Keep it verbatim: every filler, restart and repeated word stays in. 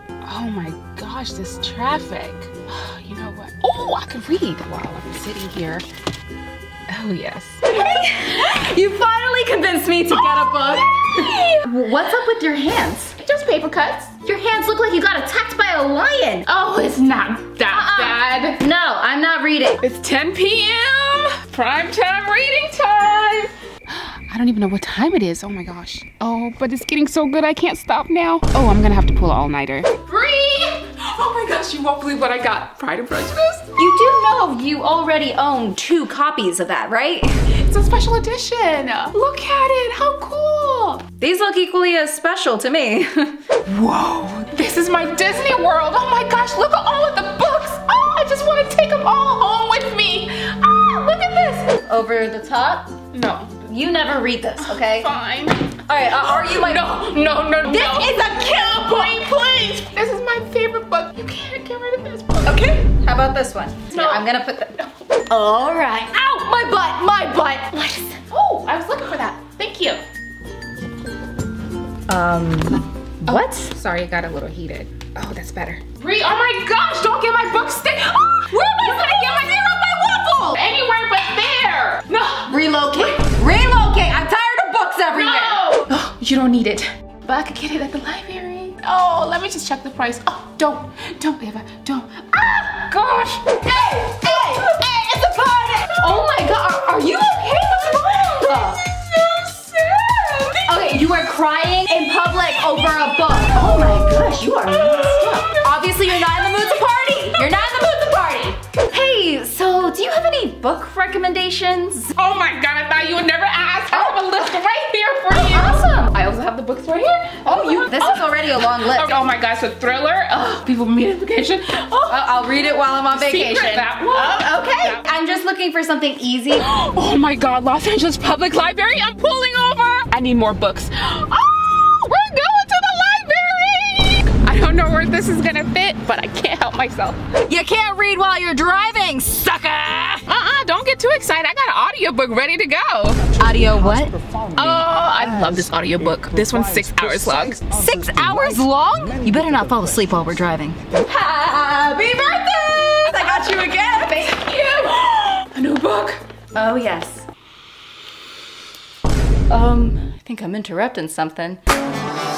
Oh my gosh, this traffic. You know what? Oh, I could read while I'm sitting here. Oh yes. Hey, you finally convinced me to get a book. What's up with your hands? Just paper cuts. Your hands look like you got attacked by a lion. Oh, it's not that uh-uh. bad. No, I'm not reading. It's ten p m Prime time reading time. I don't even know what time it is. Oh my gosh. Oh, but it's getting so good I can't stop now. Oh, I'm gonna have to pull an all-nighter. Bree! Oh my gosh, you won't believe what I got. Pride and Prejudice. You do know you already own two copies of that, right? It's a special edition. Look at it, how cool. These look equally as special to me. Whoa, this is my Disney World. Oh my gosh, look at all of the books. Oh, I just wanna take them all home with me. Ah, look at this. Over the top? No. You never read this, okay? Fine. All right, uh, are you my- No, no, no, no. This no. is a kill point, please. This is my favorite book. You can't get rid of this book. Okay, how about this one? No. Yeah, I'm gonna put that. No. All right. Ow, my butt, my butt. What is that? Oh, I was looking for that. Thank you. Um, what? Oh, sorry, I got a little heated. Oh, that's better. Bree, oh my gosh, don't get my book stick. Oh, where am I gonna get my zero by waffle? Anywhere but there. No. Relocate. Relocate! I'm tired of books everywhere! No! Oh, you don't need it. But I could get it at the library. Oh, let me just check the price. Oh, don't. Don't, Ava. Don't. Ah! Gosh! Hey! Hey! Hey! It's a party! Oh my god, are, are you okay? What's wrong? This is so sad! Okay, you were crying in public over a book. Oh my gosh, you are messed up. Obviously, you're not in the mood to party! You're not in the mood to party! Hey, so do you have any book recommendations? Oh my god, I thought you would never ask. I have a list right here for you. Awesome. I also have the books right here. Oh, you. This is already a long list. Oh my gosh, a thriller. Oh, people meet on vacation. Oh, I'll read it while I'm on vacation. Secret, that one. Oh, okay. That one. I'm just looking for something easy. Oh my god, Los Angeles Public Library. I'm pulling over. I need more books. Oh, we're going to the library. I don't know where this is gonna fit, but I can't help myself. You can't read while you're driving, sucker. Uh-uh, don't get too excited. I got an audiobook ready to go. Audio what? Oh, I love this audiobook. This one's six hours long. Six hours long? You better not fall asleep while we're driving. Happy birthday! I got you again. Thank you. A new book. Oh, yes. Um, I think I'm interrupting something.